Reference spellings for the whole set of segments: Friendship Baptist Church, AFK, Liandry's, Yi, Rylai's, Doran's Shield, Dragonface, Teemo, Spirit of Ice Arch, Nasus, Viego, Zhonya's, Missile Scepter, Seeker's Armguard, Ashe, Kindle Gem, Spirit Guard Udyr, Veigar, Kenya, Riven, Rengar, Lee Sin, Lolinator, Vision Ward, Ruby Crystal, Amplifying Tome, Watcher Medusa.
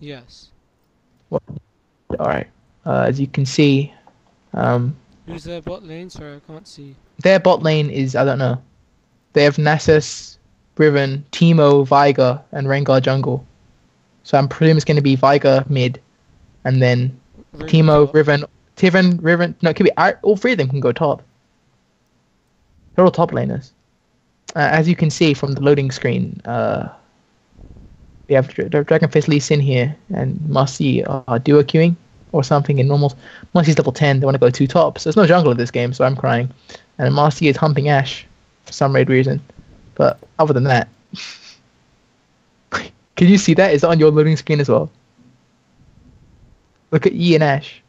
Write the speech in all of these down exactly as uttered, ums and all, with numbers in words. Yes. Well, all right. Uh, as you can see, um. Who's their bot lane? Sorry, I can't see. Their bot lane is I don't know. They have Nasus, Riven, Teemo, Veigar, and Rengar jungle. So I'm presuming it's going to be Veigar mid, and then Riven Teemo, top. Riven, Tiven, Riven. No, it could be all three of them can go top. They're all top laners. Uh, as you can see from the loading screen, uh, we have Dragonface Lee Sin here, and Marcy are duo queuing or something in normals. Marcy's level ten, they want to go two tops. So there's no jungle in this game, so I'm crying. And Marcy is humping Ashe for some raid reason. But other than that, can you see that? Is it on your loading screen as well? Look at Yi and Ashe.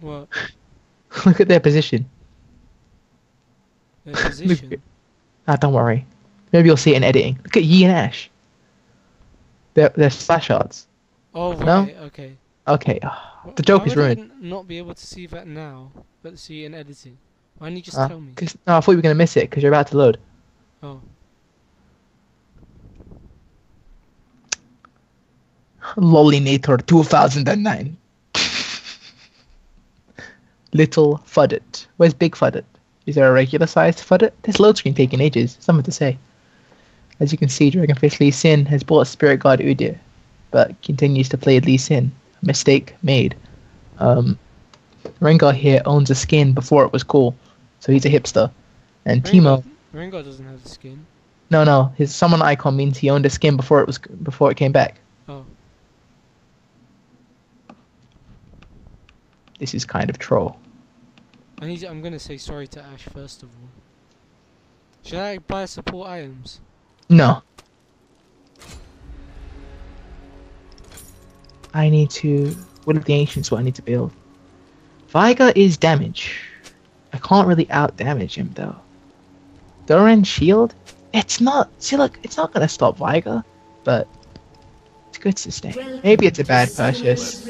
What? Look at their position. Their position? Look, ah, don't worry. Maybe you'll see it in editing. Look at Yi and Ashe. They're, they're slash arts. Oh, right, no? okay. Okay. Oh, the joke Why is would ruined. I not be able to see that now, but see it in editing. Why didn't you just uh, tell me? Cause, no, I thought you were going to miss it because you're about to load. Oh. Lolinator two thousand nine. Little Fuddit. Where's Big Fuddit? Is there a regular sized Fuddit? This load screen taking ages. Something to say. As you can see, Dragonface Lee Sin has bought Spirit Guard Udyr, but continues to play Lee Sin. Mistake made. Um, Rengar here owns a skin before it was cool, so he's a hipster. And Rengar, Teemo. Rengar doesn't have a skin. No, no. His summon icon means he owned a skin before it was before it came back. Oh. This is kind of troll. I need to, I'm going to say sorry to Ashe first of all. Should I buy support items? No. I need to... Will of the Ancients, what I need to build. Veigar is damage. I can't really out-damage him though. Doran's Shield? It's not... See look, it's not going to stop Veigar, but... It's good sustain. Maybe it's a bad purchase.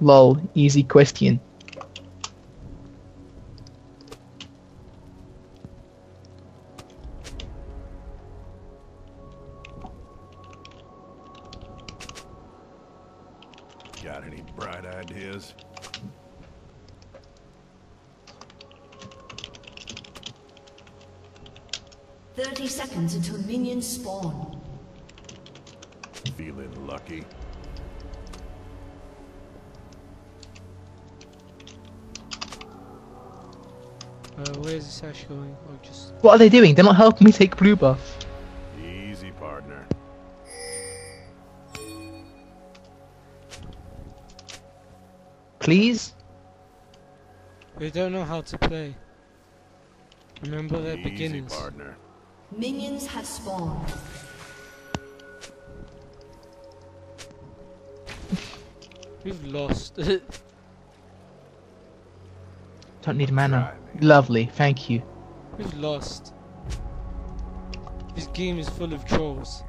Lol, easy question. Got any bright ideas? Thirty seconds until minions spawn. Feeling lucky? Uh, where's this Ashe going? Or just... What are they doing? They're not helping me take blue buff. Easy, partner. Please? They don't know how to play. Remember, they're Easy, beginners. Partner. Minions have spawned. We've lost. Don't need mana. Lovely, thank you. We've lost. This game is full of trolls.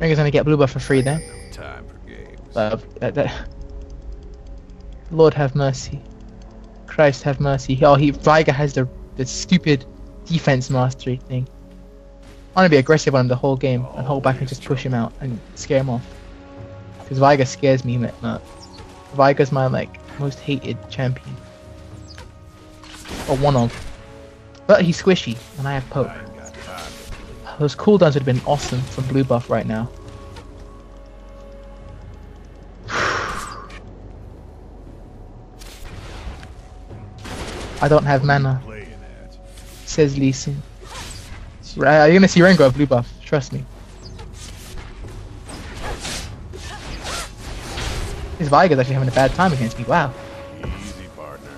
Rengar's gonna get blue buff for free then. No time for games. Uh, uh, uh, Lord have mercy. Christ have mercy. Oh, he Veigar has the the stupid defense mastery thing. I wanna be aggressive on him the whole game and hold back and just push him out and scare him off. Because Veigar scares me, man. Veigar's my, like, most hated champion. Or one of. But he's squishy, and I have poke. Those cooldowns would have been awesome for blue buff right now. I don't have mana. Says Lee Sin. You're gonna see Rengar blue buff, trust me. This Veigar's actually having a bad time against me, wow. Easy, partner.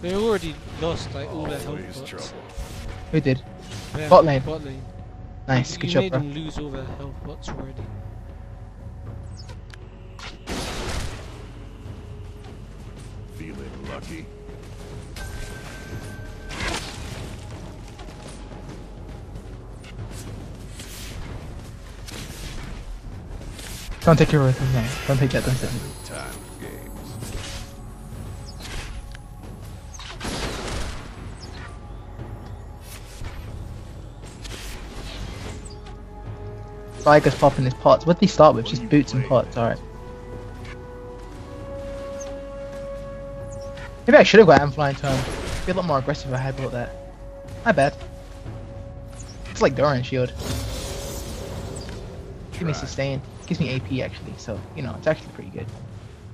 They already lost like all their health pots. Who did? Yeah, bot lane. Bot lane. Nice, you good job, bro. You made them lose all their health pots already. Feeling lucky? Don't take your worth. No, don't take that. Don't take that. Veigar's popping his pots. What did he start with? Just boots and pots. All right. Maybe I should have got Amplifying Tome. Be a lot more aggressive if I had bought that. My bad. It's like Doran's Shield. Give me sustain. Gives me A P actually, so you know it's actually pretty good.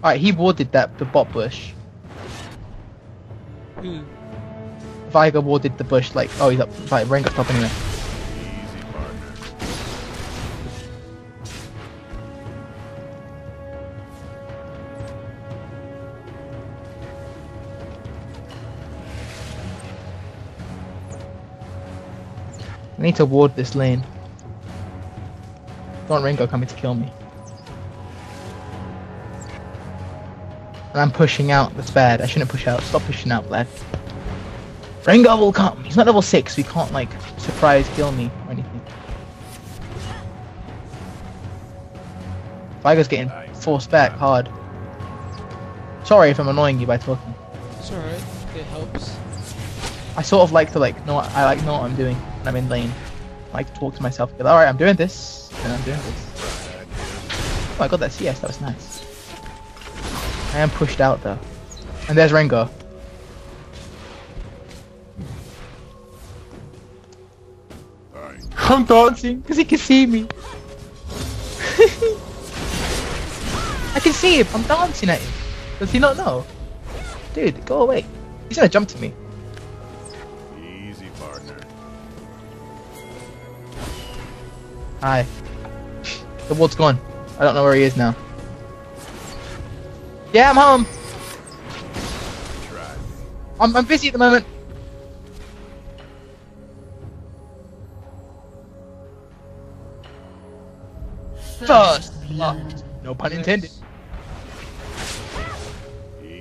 All right, he warded that the bot bush. Mm. Veigar warded the bush like oh he's up like Rengar's top anyway. I need to ward this lane. Don't Rengar coming to kill me. And I'm pushing out. That's bad. I shouldn't push out. Stop pushing out, lad. Rengar will come. He's not level six. So he can't like surprise kill me or anything. Veigar's getting forced back hard. Sorry if I'm annoying you by talking. It's alright. It helps. I sort of like to like know. What, I like know what I'm doing. I'm in lane. I like to talk to myself. All right, I'm doing this, and I'm doing this. Oh, I got that C S. That was nice. I am pushed out though, and there's Rengar. Right. I'm dancing because he can see me. I can see him. I'm dancing at him. Does he not know? Dude, go away. He's gonna jump to me. Hi. The ward's gone. I don't know where he is now. Yeah, I'm home. I'm, I'm busy at the moment. First blood. No pun intended.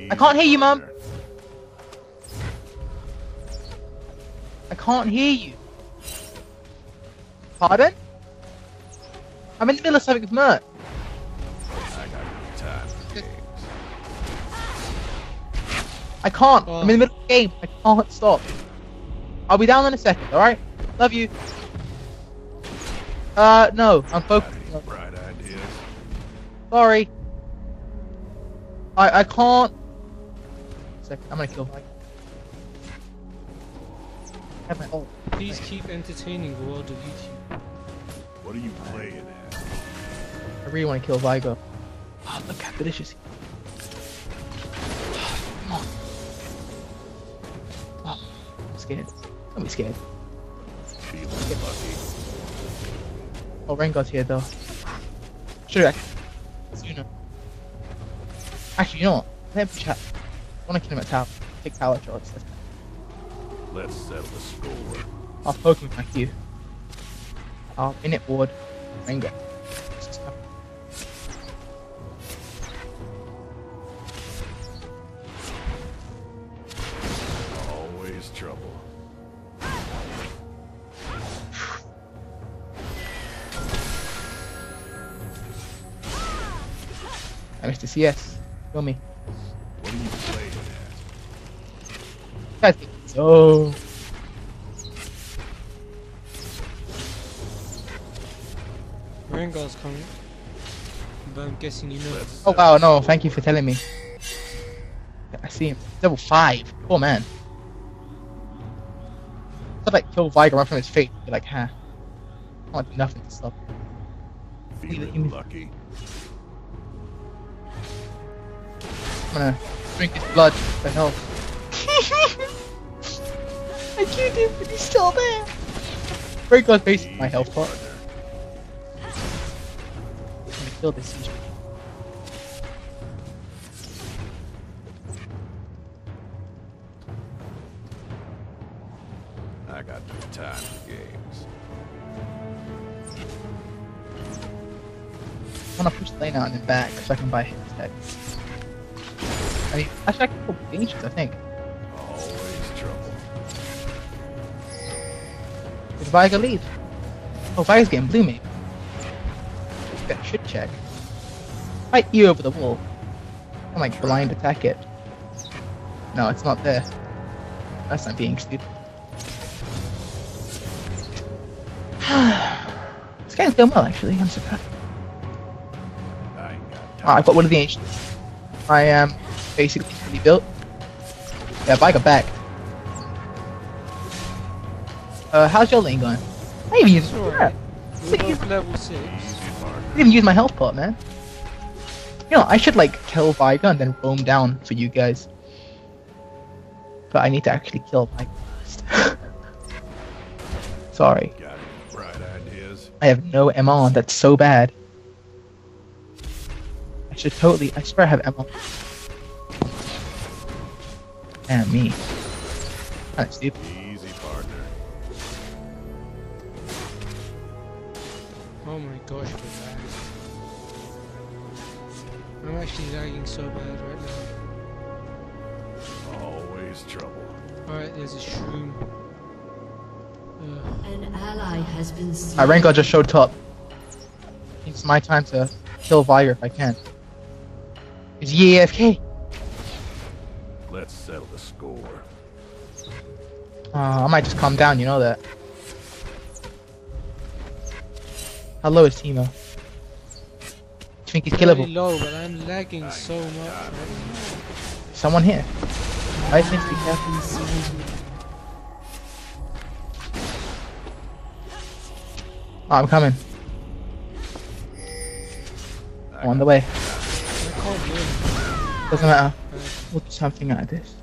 I can't hear you, Mum. I can't hear you. Pardon? I'm in the middle of something with Mert. I can't. Oh. I'm in the middle of the game. I can't stop. I'll be down in a second, alright? Love you. Uh, no. I'm focused. Sorry. I, I can't. Second. I'm gonna kill Mike. I have my ult. Please keep entertaining the world of YouTube. What are you playing at? I really want to kill Veigar. Oh, look how delicious he is. Come on. Oh, I'm scared. Don't be scared. Feeling lucky. Oh, Rengar's here though. Should've actually sooner. Actually, you know what? Let me chat. I want to kill him at tower. Take tower shots. Let's settle the score. I'll poke him like you. I'll minute ward Rengar. Trouble. I missed the C S. Kill me. What are you playing at? I think so. Rengar's coming. But I'm guessing you know. Oh wow, no, thank you for telling me. I see him. Level five. Poor man. I'd like kill Veigar right from his feet. Be like, huh? I can't do nothing to stop. Feeling lucky. I'm gonna drink his blood for health. I killed him, but he's still there. Veigar's basically my health pot. I'm gonna kill this siege. I got no time for games. I want to push the lane out and then back so I can buy him instead. I mean, actually, I can go dangerous, I think. Always trouble. Did Veigar lead? Oh, Veigar's getting blue, maybe. I should check. fight you over the wall. I'm like blind attack it. No, it's not there. That's not being stupid. This game's going well, actually. I'm surprised. I got ah, I've got one of the ancients. I am um, basically rebuilt. Yeah, Veigar back. Uh, how's your lane going? I didn't even use yeah. level six. I didn't even use my health pot, man. You know, I should like kill Veigar and then roam down for you guys. But I need to actually kill Veigar first. Sorry. Got bright ideas. I have no M on. That's so bad. I should totally. I swear I have M on. Damn me. That's stupid. Easy, partner. Oh my gosh, I'm, I'm actually lagging so bad right now. Always trouble. Alright, there's a shroom. Ugh. An ally has been seen. My Rengar just showed top. It's my time to kill Veigar if I can. Is he A F K? Let's settle the score. Uh, I might just calm down, you know that. How low is Teemo? Do you think he's killable? Really low, but I'm lagging so much. Right? Someone here. I think we have. Oh, I'm coming. I'm on the way. Doesn't matter. We'll do something like this.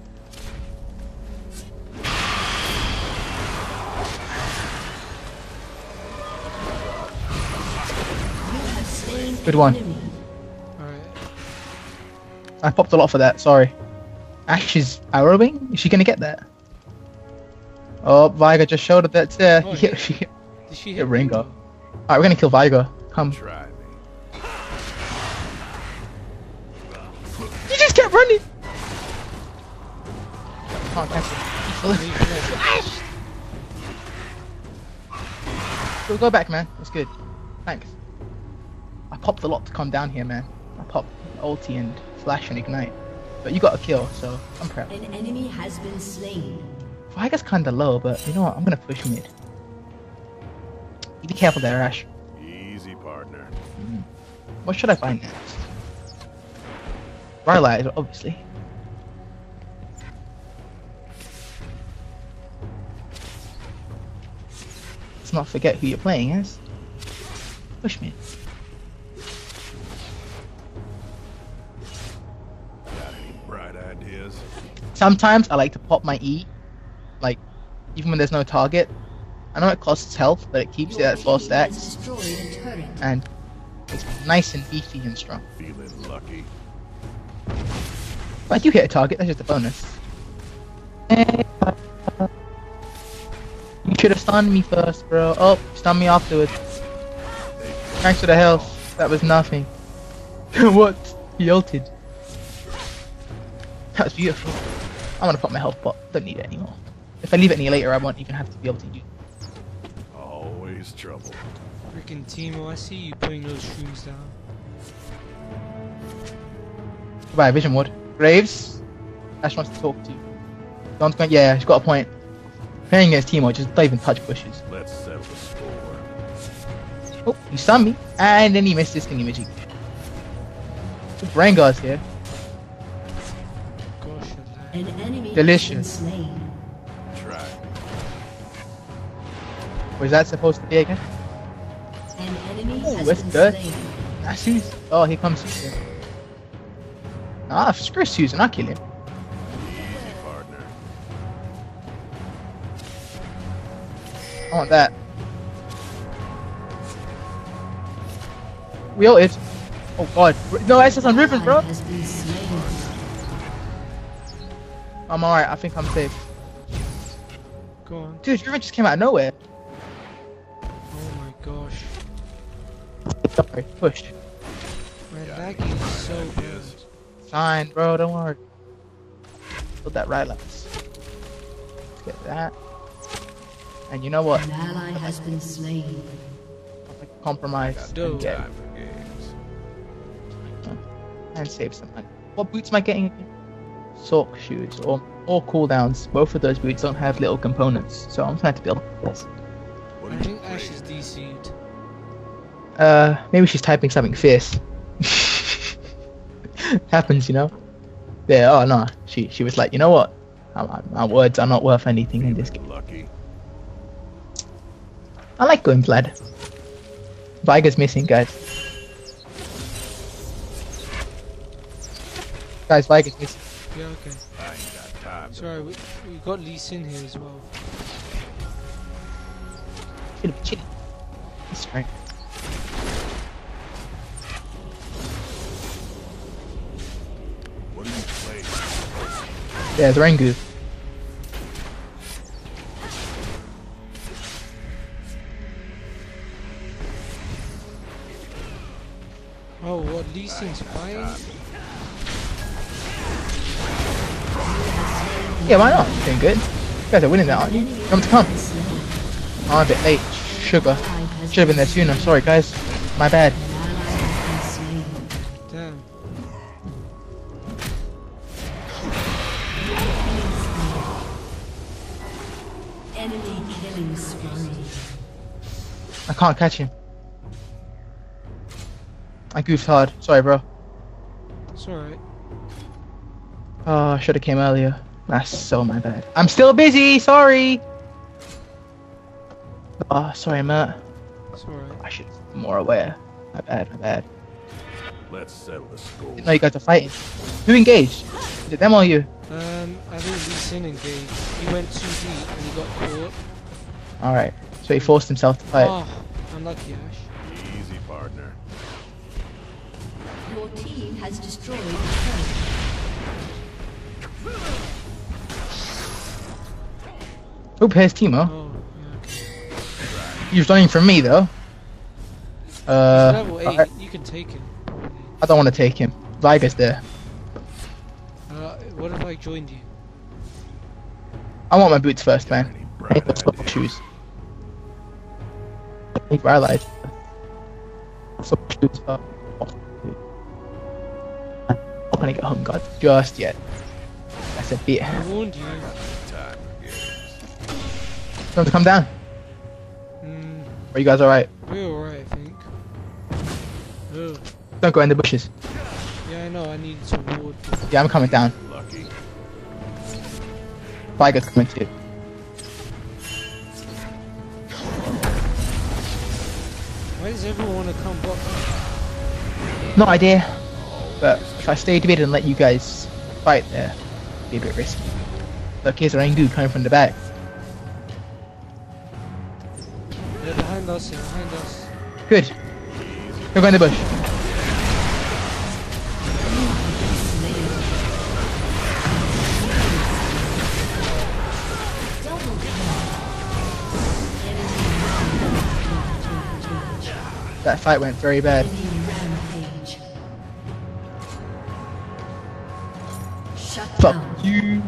Good one. Alright. I popped a lot for that, sorry. Ashe is arrowing? Is she gonna get that? Oh, Veigar just showed up that's there. Oh, yeah, she hit, did she hit Rengar. Alright, we're gonna kill Veigar. Come. Try me. He just kept running! Can't cancel. Ashe! We'll go back, man. That's good. Thanks. I popped a lot to come down here, man. I popped ulti and flash and ignite. But you got a kill, so I'm proud. An enemy has been slain. Veigar's kinda low, but you know what? I'm gonna push mid. You be careful there, Ashe. Easy, partner. Mm. What should I buy next? Rylai's, obviously. Let's not forget who you're playing as. Push mid. Sometimes I like to pop my E, like, even when there's no target. I know it costs health, but it keeps it at four stacks. And it's nice and beefy and strong. Feeling lucky. But you hit a target, that's just a bonus. You should have stunned me first, bro. Oh, stun me afterwards. Thanks for the health. That was nothing. What? He ulted. That was beautiful. I'm gonna pop my health pot. Don't need it anymore. If I leave it any later, I won't even have to be able to use it. Always trouble. Freaking Teemo, I see you putting those shrooms down. Goodbye, Vision Ward. Graves? Ashe wants to talk to you. Don's going, yeah, she's got a point. Playing against Teemo, just don't even touch bushes. Let's settle the score. Oh, he stunned me. And then he missed his thingy magic. The Rengar's here. An enemy delicious. Try. Was that supposed to be again? An enemy oh, that's good. That's Susan. Oh, here comes Susan. Ah, screw Susan. I'll kill him. Easy, partner. I want that. We ulted. Oh god. No, that's just on Riven, bro. I'm alright, I think I'm safe. Go on. Dude, your event just came out of nowhere. Oh my gosh. Sorry, push. Man, that game is so good. Fine, bro, don't worry. Build that Rylai's. Let's get that. And you know what? An ally has been slain. Compromise. Dude. and save some money. What boots am I getting again? Sock shoes or or cooldowns. Both of those boots don't have little components, so I'm trying to build this. I think Ashe is D C'd. Uh, maybe she's typing something fierce. Happens, you know. There. Oh no, she she was like, you know what? My, my words are not worth anything in this game. Lucky. I like going plaid. Veigar's missing, guys. Guys, Veigar's missing. Yeah, okay. I ain't got time. Sorry, we, we got Lee Sin here as well. Chill, chill. Sorry. What do you play? There's Rengar. Oh, what Lee Sin's buying? Yeah, why not? Doing good. You guys are winning that, aren't you? Come to come. Oh, I'm a bit late. Sugar. Should have been there sooner. Sorry, guys. My bad. Damn. Enemy killing spree. I can't catch him. I goofed hard. Sorry, bro. It's alright. Oh, I should have came earlier. That's so my bad. I'm still busy. Sorry. Oh, sorry, Matt. It's alright. I should be more aware. My bad. My bad. Let's settle the score. No, you guys are fighting. Who engaged? Is it them or you? Um, I think Lee Sin engaged. He went too deep and he got caught. All right. So he forced himself to fight. Oh, unlucky, Ashe. Easy, partner. Your team has destroyed the turret. Oh, here's Teemo. Oh, yeah. You're running from me, though. Uh, level eight. I, you can take him. I don't want to take him. Veigar's there. Uh, what if I joined you? I want my boots first, man. I need sock shoes. I need Rylai's. Sock shoes up. I'm gonna get home guard just yet. That's a bit. I warned you. Time to come down. Mm. Are you guys alright? We're alright, I think. Ugh. Don't go in the bushes. Yeah, I know. I need some wood. Yeah, I'm coming down. Lucky. Veigar's coming too. Why does everyone want to come back? No idea. But if I stayed a bit and let you guys fight there, it'd be a bit risky. Look, here's Rengar coming from the back. They're behind us, they're behind us. Good. Go go in the bush. That fight went very bad. Fuck you!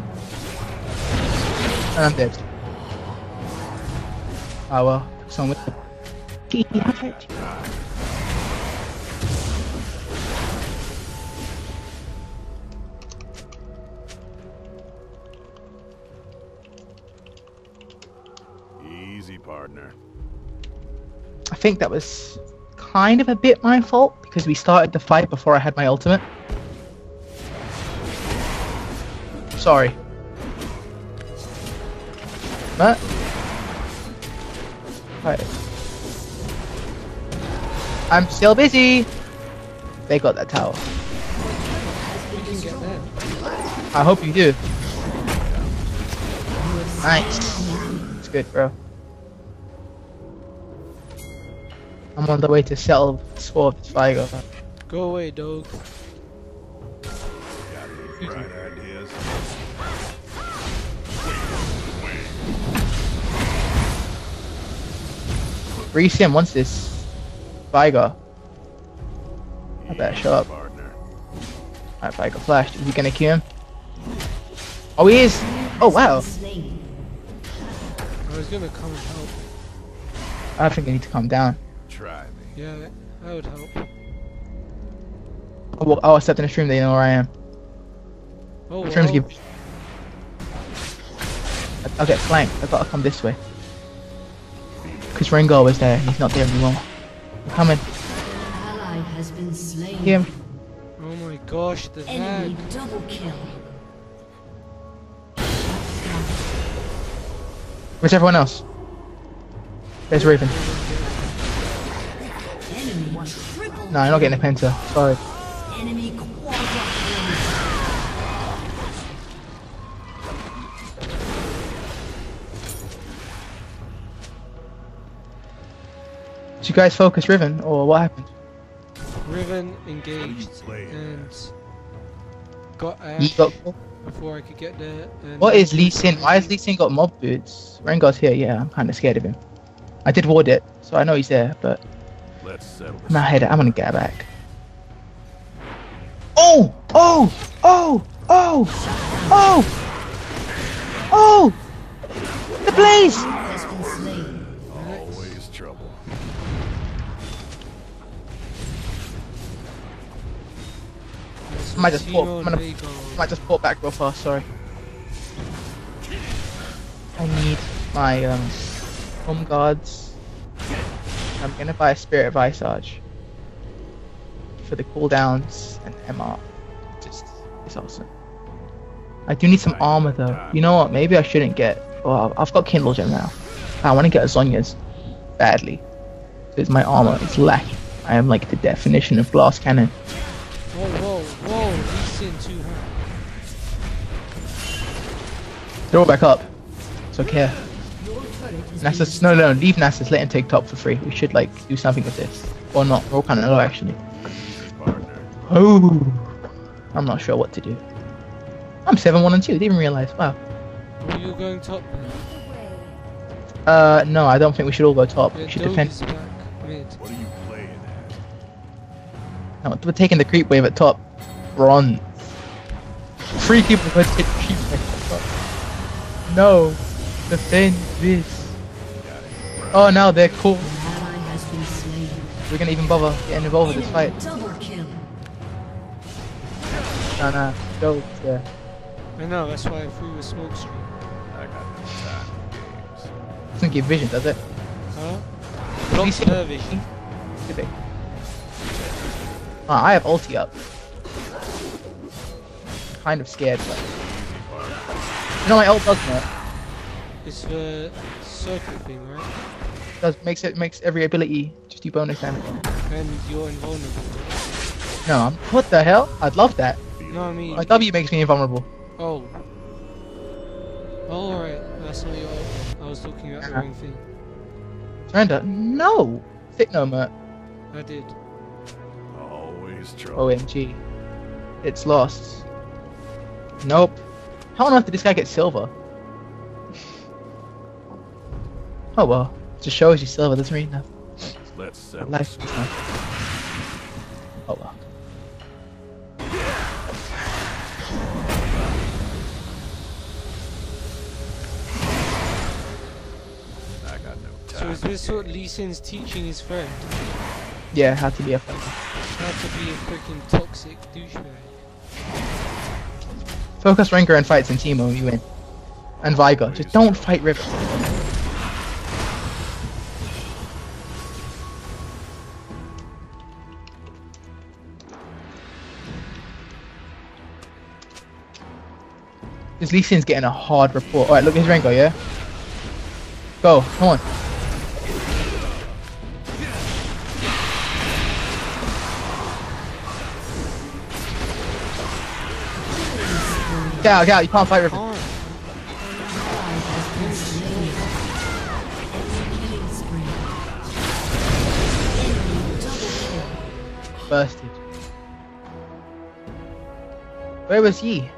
And I'm dead. Ah oh, well, took someone with me. Easy, partner. I think that was kind of a bit my fault because we started the fight before I had my ultimate. Sorry. Matt? Right. I'm still busy! They got that tower. You can get there. I hope you do. Nice. It's good, bro. I'm on the way to settle the score of this Veigar. Go away, dog. Reese wants this Veigar. I better show up. Alright, Veigar flashed. Is he gonna kill him? Oh, he is! Oh, wow! I was gonna come and help. I think I need to calm down. Try me. Yeah, I would help. Oh, I'll accept in the stream. They know where I am. Oh, the stream's keep... I'll get flanked. I've got to come this way. Because Rengar was there. He's not there anymore. I'm coming. Ally has been slain. Him. Oh my gosh, the enemy heck. Double kill. Where's everyone else? There's Riven. No, I'm not getting a Penta. Sorry. Enemy did you guys focus Riven, or what happened? Riven engaged and got Ashe got before I could get there. And what is Lee Sin? Why has Lee Sin got mob boots? Rengar's here, yeah, I'm kind of scared of him. I did ward it, so I know he's there, but let's settle. I'm not headed, I'm gonna get back. Oh! Oh! Oh! Oh! Oh! Oh! The blaze! Always trouble. I might just port, I'm gonna, I might just port back real fast, sorry. I need my um, home guards. I'm gonna buy a Spirit of Ice Arch for the cooldowns and M R. Just, it's awesome. I do need some armor though. You know what, maybe I shouldn't get... Well, I've got Kindle Gem now. I wanna get a Zhonya's badly. Because my armor is lacking. I am like the definition of glass cannon. Whoa, whoa, whoa, Lee Sin too high. They're all back up. It's okay. Nasus, no, no, leave Nasus, let him take top for free. We should, like, do something with this. Or not, we're all kind of low, actually. Oh, I'm not sure what to do. I'm seven one and two, didn't even realize, wow. Are you going top? Uh, no, I don't think we should all go top. It should depend. What are you playing at? No, we're taking the creep wave at top. Bronze. Three people are going to take the creep wave at top. No, defend this. Oh, now they're cool. We're gonna even bother getting involved in this fight. Nah, nah, go, yeah. I know, that's why I threw a smoke screen. I got no time for games. Doesn't give vision, does it? Huh? Blocks her vision. Could be. Ah, I have ulti up. Kind of scared, but... You know my ult does not. It's the circle thing, right? It does, makes it, makes every ability just do bonus damage. And you're invulnerable. No, I'm, what the hell? I'd love that. No, I mean... My W makes me invulnerable. Oh. Oh, alright. That's not your... I was talking about uh -huh. the wrong thing. Surrender? No! Thick no, Mert. I did. Always try. O M G. It's lost. Nope. How on earth did this guy get silver? Oh well. It just shows you silver, doesn't mean nothing. Let's settle. Life is nothing. Oh well. So is this what Lee Sin's teaching his friend? Yeah, how to be a fucking... How to be a freaking toxic douchebag. Focus Rengar and fights in Teemo, you win. And Veigar, just don't fight Riven. Because Lee Sin's getting a hard report. Alright, look at his Rengar, yeah? Go, come on. Get out, get out, you can't fight Riven. Bursted. Where was Yi?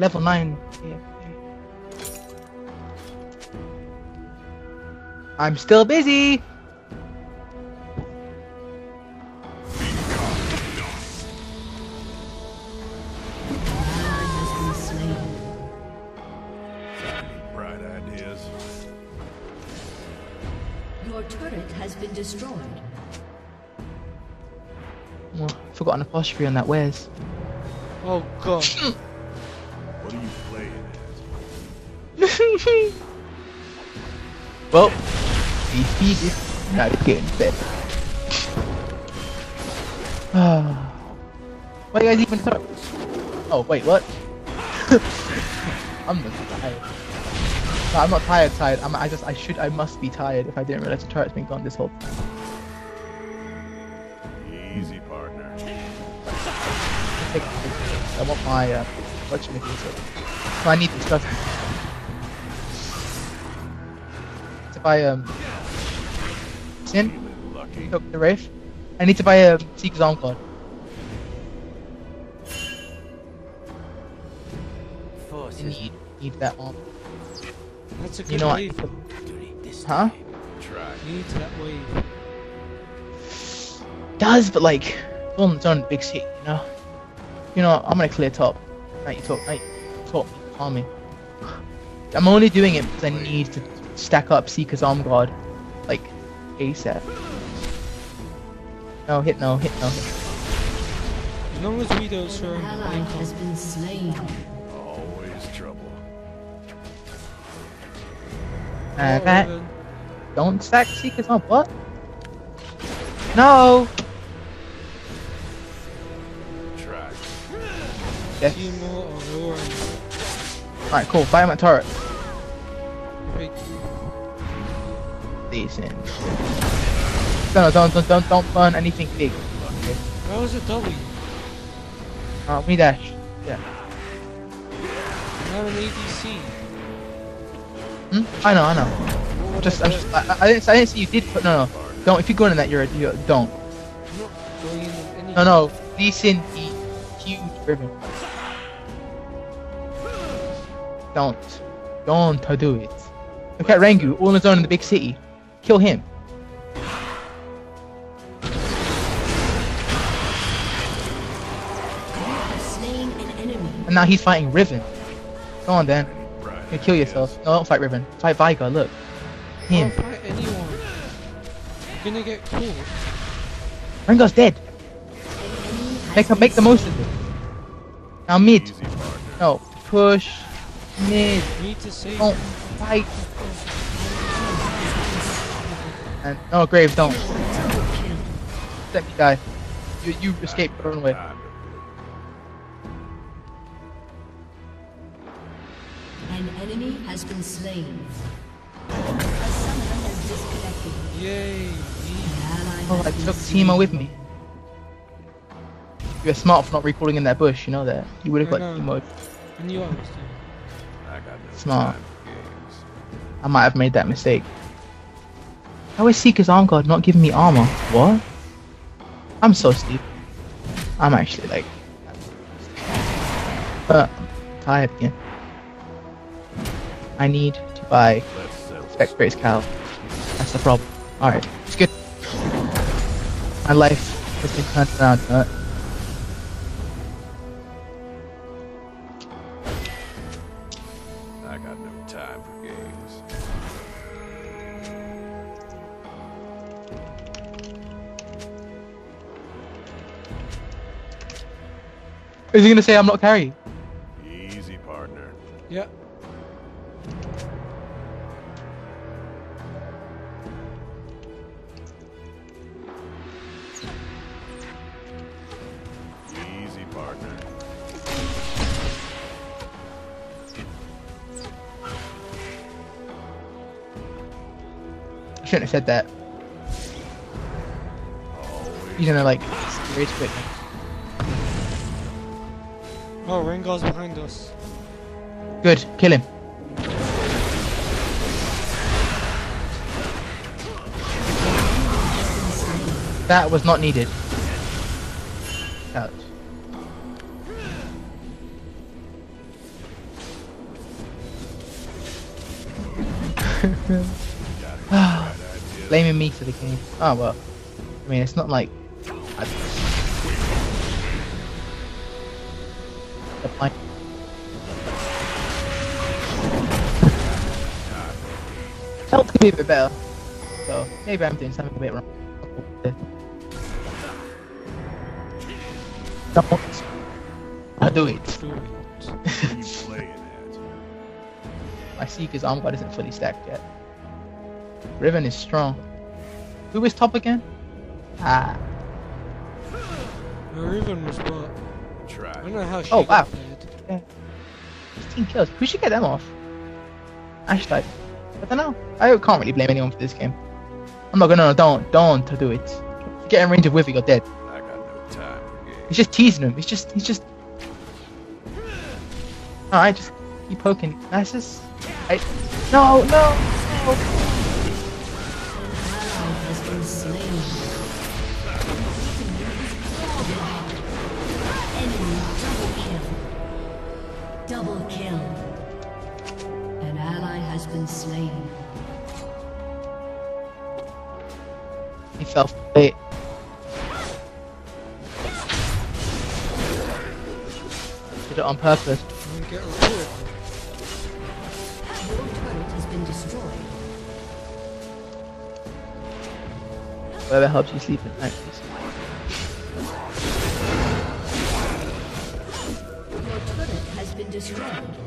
Level nine. Yeah. I'm still busy. Your turret has been destroyed. Oh, I forgot an apostrophe on that. Where's? Oh god. What are you playing at? Well, he's just not getting better. Why do you guys even start? Oh wait, what? I'm not tired. No, I'm not tired. Tired. I'm. I just. I should. I must be tired. If I didn't realize the turret's been gone this whole time. Easy, partner. I want my uh, Watcher Medusa. So I need this stuff. To buy um. Sin. Took the Wraith. I need to buy a Seeker's Armguard. I need, need that arm. That's a good you know wave. What? Huh? Try. Need that wave. Does, but like, on its own big hit, you know? You know, I'm gonna clear top. Right, you talk, right, talk, calm me. I'm only doing it because I need to stack up Seeker's Armguard, like, ASAP. No, hit no, hit no, hit no. As long as we don't serve him, ally has been slain. Always trouble. Uh, oh, that. Riven. Don't stack Seeker's on what? No! Try. Yes. Alright, cool, fire my turret. Decent. No, don't, don't, don't, don't burn anything big. Okay. Where was the W? Uh, we dash. Yeah. Not an A D C. Hmm? I know, I know. Just, I just, I, I, didn't, I didn't see you did put, no, no. Don't, if you're going in that, you're, you're don't. No, no. Lee Sin, he, huge ribbon. Don't. Don't do it. Look at Rengu, all on his own in the big city. Kill him. And now he's fighting Riven. Go on then. You kill yourself. No, don't fight Riven. Fight Veigar, look. Him. Don't fight anyone. You're gonna get caught. Rengar's dead. Make her make the most of it. Now mid. No. Push. Mid. Don't fight. And no Grave, don't. Let me die. You you escape your own way. An enemy has been slain. A summoner has disconnected. Yay! Oh, I took Teemo with me. You're smart for not recalling in that bush, you know that. You would have got Teemo. I knew I was doing. Smart. I might have made that mistake. How is Seeker's Armguard not giving me armor? What? I'm so stupid. I'm actually like... But I'm tired again. I need to buy Spectrate's cow. That's the problem. Alright, it's good. My life has been turned around, huh? I got no time for games. Is he gonna say I'm not carrying? Easy, partner. Yeah. Shouldn't have said that. He's gonna like rage quit. Oh, Rengar's behind us. Good, kill him. That was not needed. Ouch. Blaming me for the game. Oh well. I mean, it's not like I... Health could be a bit better. So maybe I'm doing something a bit wrong. Don't. I'll do it. I see because Armguard isn't fully stacked yet. Riven is strong. Who is top again? Ah. No, Riven was what? Try. I don't know how she oh, got wow. Yeah. fifteen kills. We should get them off. Ashe type. I don't know. I can't really blame anyone for this game. I'm not gonna. No, don't. Don't do it. Get in range of Viego, you're dead. I got no time. He's just teasing him. He's just. He's just. Alright, just keep poking. Nasus. I... No, no, no. Enemy double kill. Double kill. An ally has been slain. He fell late. Did it on purpose. Get rid of it. Your turret has been destroyed. Whatever helps you sleep at night, please. Your turret has been destroyed.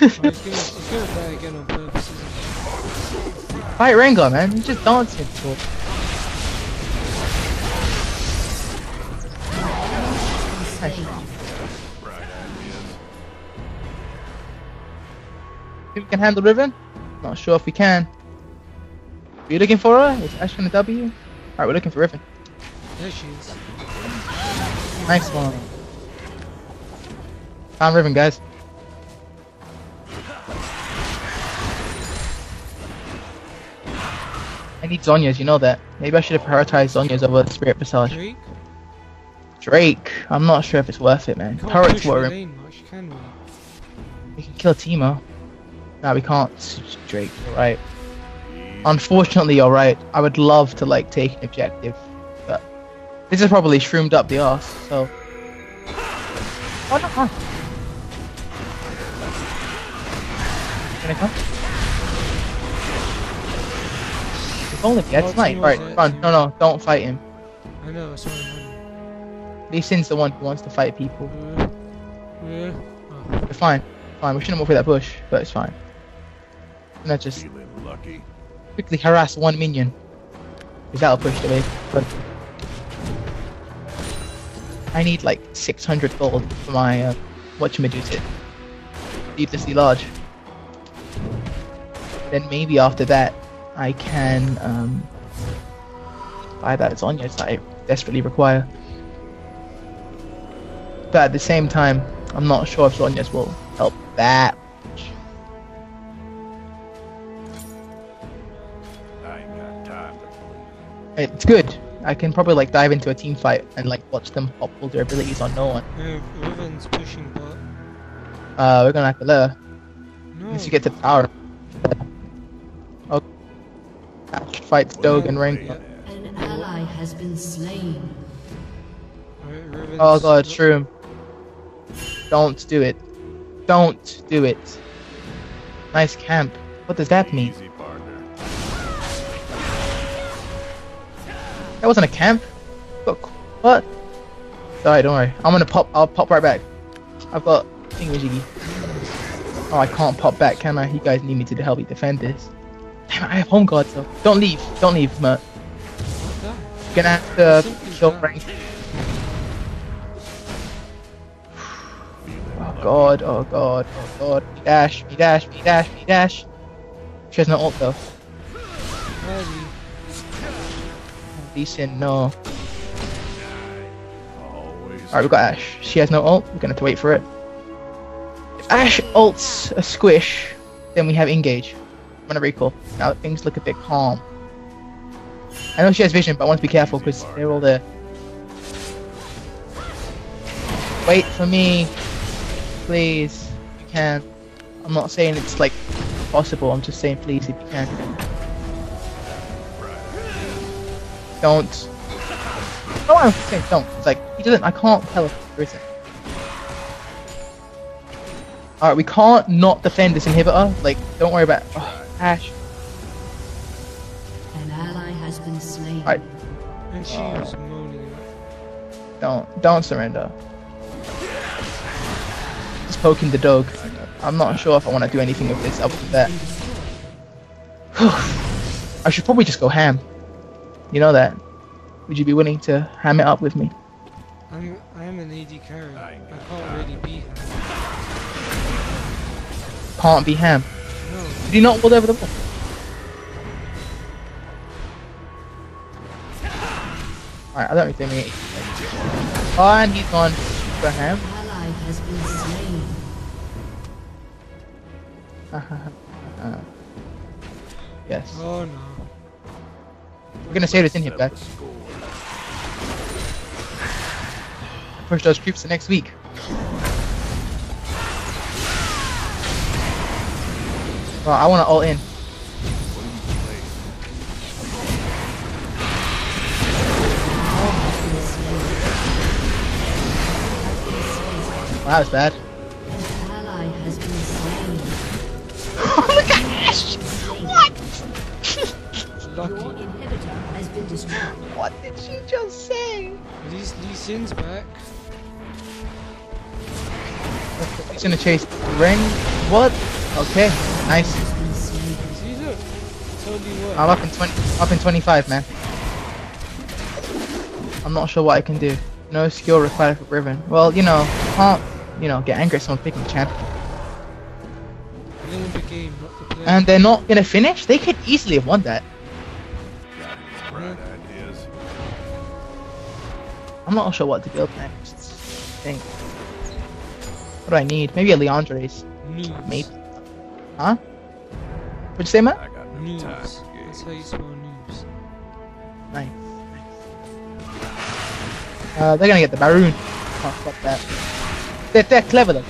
It's gonna die again on purpose, isn't it? Fight Rengar, man. He's just dancing. We can handle Riven? Not sure if we can. Are you looking for her? Is Ashe gonna W? Alright, we're looking for Riven. There she is. Nice one. Found Riven, guys. I need Zhonya's, you know that. Maybe I should have prioritized Zhonya's over Spirit of Ice Arch. Drake? I'm not sure if it's worth it, man. Turret's watering. We can kill Teemo. Nah, we can't, Drake, you're right. Unfortunately, you're right. I would love to, like, take an objective, but this is probably shroomed up the arse, so... Oh, no, come on. Gonna come? It's only gets snipe. Alright, run. No, no, don't fight him. I know, that's what I'm Lee Sin's the one who wants to fight people. Yeah. Yeah. Oh. We're fine. Fine, we shouldn't walk through that bush, but it's fine. Let's just lucky. Quickly harass one minion. Because that'll push the wave. I need like six hundred gold for my uh, Watcher Medusa. Deeply large. Then maybe after that, I can um, buy that Zhonya's that I desperately require. But at the same time, I'm not sure if Zhonya's will help that. It's good. I can probably like dive into a team fight and like watch them pop all their abilities on no one. Yeah, Riven's pushing bot. Uh, we're gonna have to let her. No. Once you get to the tower. Oh. Ashe fights Dog and Rengar. An ally has been slain. Right, oh god, Shroom. Don't do it. Don't do it. Nice camp. What does that mean? Easy, that wasn't a camp. Look, what? Sorry, don't worry. I'm gonna pop. I'll pop right back. I've got thingy jiggy. Oh, I can't pop back, can I? You guys need me to help me defend this. Damn it! I have home guard, so don't leave. Don't leave, Mert. You're gonna have to kill Frank. Oh god! Oh god! Oh god! Me dash! Me dash! Me dash! Me dash! She has no ult though. Lee Sin, no. Alright, we got Ashe. She has no ult. We're gonna have to wait for it. If Ashe ults a squish, then we have engage. I'm gonna recall. Now things look a bit calm. I know she has vision, but I want to be careful because they're all there. Wait for me. Please. If you can. I'm not saying it's like possible. I'm just saying please if you can. Don't. No, I'm saying don't. It's like, he doesn't. I can't tell if there isn't. Alright, we can't not defend this inhibitor. Like, don't worry about. Oh, Ashe. An ally has been slain. Alright. And she oh. was moaning. Don't, don't surrender. Just poking the dog. I'm not sure if I want to do anything with this up there. I should probably just go ham. You know that. Would you be willing to ham it up with me? I'm, I'm an A D carry. I can't really be ham. Can't be ham? No. Did you not hold over the ball? Alright, I don't think they need it. Oh, and he's gone for ham. uh, yes. Oh no. We're gonna save this in here, guys. Push those creeps to next week. Well, I wanna all in. Wow, that was bad. Oh my gosh! What? Your inhibitor has been destroyed. What did she just say? Lee Sin's back. He's gonna chase Ren. What? Okay, nice. See, look. Totally worked. I'm up in twenty, up in twenty-five, man. I'm not sure what I can do. No skill required for Riven. Well, you know, can't. You know, get angry at someone picking champ. Game, not the and they're not gonna finish? They could easily have won that. that is right ideas. I'm not sure what to build next. I think. What do I need? Maybe a Liandry's. Maybe. Huh? What'd you say, Matt? I got no time. That's how you spell noobs. Nice. nice. Uh, they're gonna get the Baroon. Can't stop that. They're, they're clever though.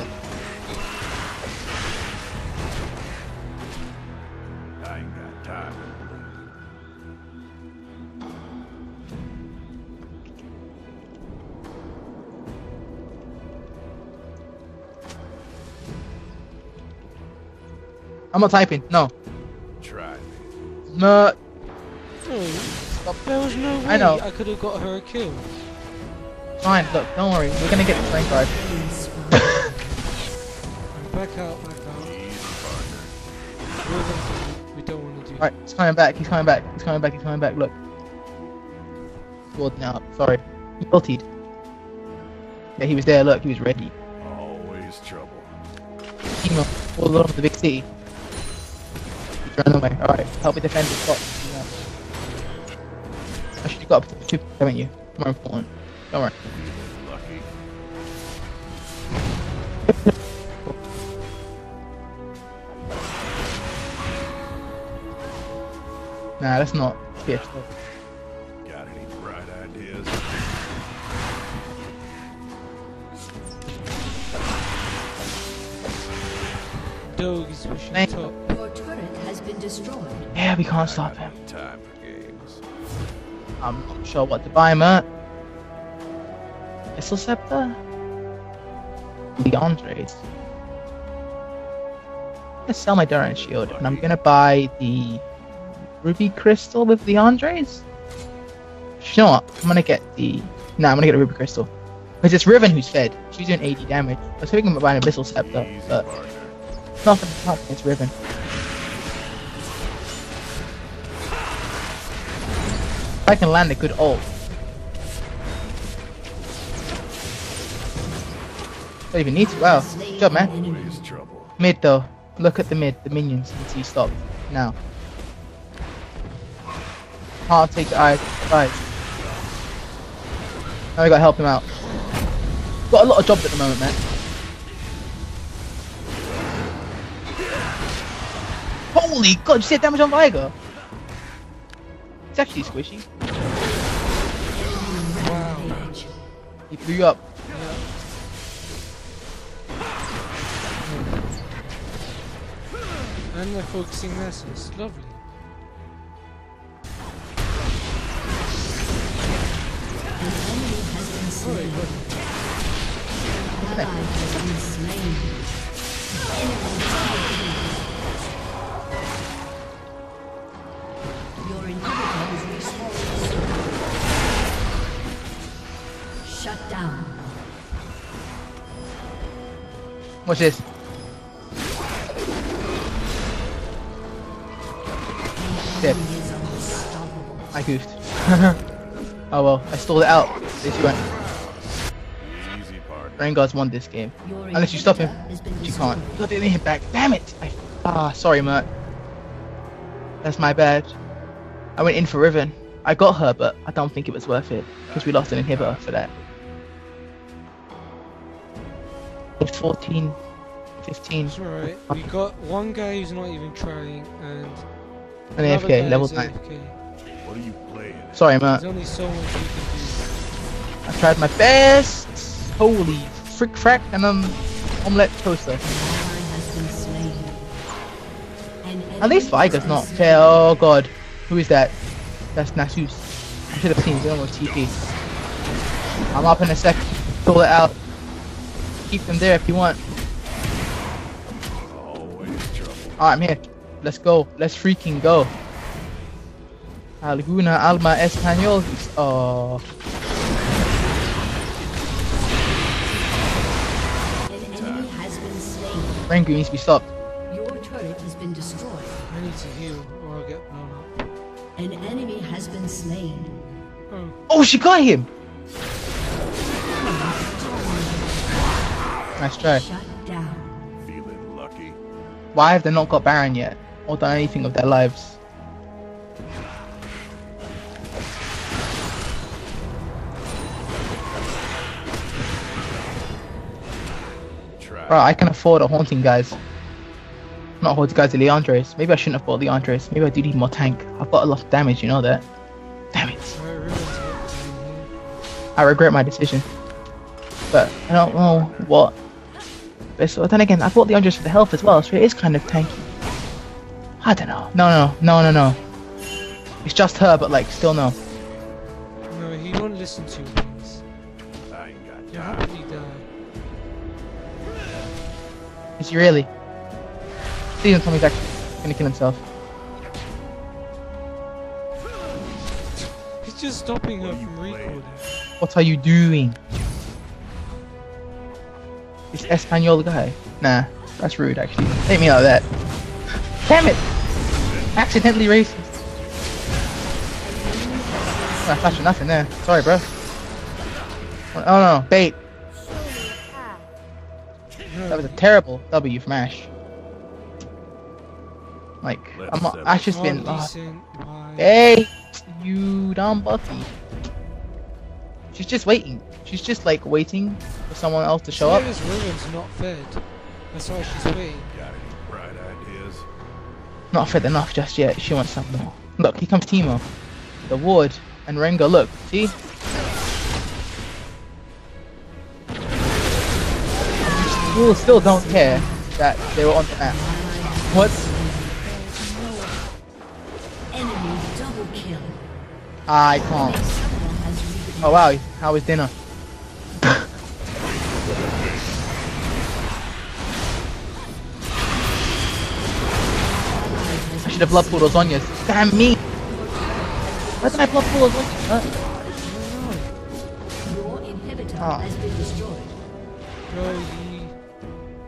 I'm not typing, no. Try me. No. Dude, there was no way I, know. I could have got her a kill. Fine, look, don't worry, we're gonna get the plane card. Back out, back out. We don't want to do that. Alright, he's coming back, he's coming back, he's coming back, he's coming back, look. Sword now, sorry. He ultied. Yeah, he was there, look, he was ready. Always trouble. Teemo, all over the big city. Run away. Alright, help me defend the spot. Yeah. Actually, you got up to two, haven't you? More important. Don't worry. Lucky. Nah, that's not P F. Got any bright ideas? Dog is pushing top. Destroyed. Yeah, we can't stop him. Time for games. I'm not sure what to buy, Matt. Missile Scepter? Liandry's. I'm gonna sell my Doran's Shield, and I'm gonna buy the Ruby Crystal with Liandry's? You know what? I'm gonna get the... Nah, I'm gonna get a Ruby Crystal. Because it's Riven who's fed. She's doing eighty damage. I was hoping I'm buying a Missile Scepter, easy, but... Partner. Nothing to happen, it's Riven. I can land a good ult. Don't even need to. Wow, good job, man. Mid though. Look at the mid, the minions until you stop. Now. Can't take the eyes. Right. Now we gotta help him out. Got a lot of jobs at the moment, man. Holy god, did you see the damage on Veigar? It's actually squishy. Wow. He blew up. Yeah. And they're focusing Nasus. Lovely. Shut Shut down. What's this? Shit. I goofed. Oh well, I stole it out. There she went. Rengar's won this game. Unless you stop him. You can't. God, they didn't hit back. Damn it! I... Ah, sorry, Mert. That's my bad. I went in for Riven. I got her, but I don't think it was worth it, because we lost an inhibitor for that. fourteen, fifteen. It's alright. We got one guy who's not even trying, and... An A F K, level nine. A F K. What are you playing? Sorry, Matt. There's only so much you can do. I tried my best! Holy frick frack and um, omelette toaster. At least Veigar's not fair. Oh god. Who is that? That's Nasus. I should have seen them with T P. I'm up in a sec. Pull it out. Keep them there if you want. Alright, I'm here. Let's go. Let's freaking go. Alguna alma español. Oh. Rengar needs to be stopped. Your turret has been destroyed. I need to heal or I'll get blown up. An enemy has been slain. Oh, oh she got him! Nice try. Shut down. Feeling lucky. Why have they not got Baron yet? Or done anything of their lives? Try. Bro, I can afford a haunting, guys. Not hold guys to Liandry's. Maybe I shouldn't have bought Liandry's. Maybe I do need more tank. I've got a lot of damage, you know that. Damn it. I regret my decision. But I don't know what. But so then again, I bought Liandry's for the health as well, so it is kind of tanky. I don't know. No, no, no, no, no. It's just her, but like, still no. No, he won't listen to me. I ain't got time. Is he really? Please don't tell me he's actually gonna kill himself. He's just stopping her from recording. What are you doing? This Espanol guy? Nah, that's rude actually. Hit me like that. Damn it! Accidentally racist. I flashed nothing there. Sorry, bro. Oh no, bait. That was a terrible W from Ashe. Like, I'm not, I've just been like, hey, you dumb Buffy. She's just waiting. She's just like waiting for someone else to show up. This woman's not fed. That's why she's waiting. Got any bright ideas? Not fed enough just yet. She wants something more. Look, here comes Teemo, the ward, and Rengar. Look, see? Still, still don't care that they were on the map. What? I can't. Oh wow, how was dinner? I should have blood pooled those Zhonya's. Damn me! Why did I blood pool those Zhonya's? Huh? Your inhibitor oh. has been destroyed.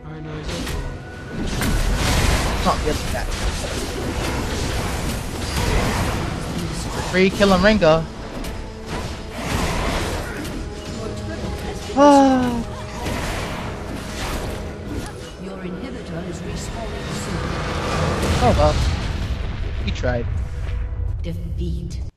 I know it's not good at that. Free kill on Rengar. Your inhibitor is respawning soon. Oh well. He tried. Defeat.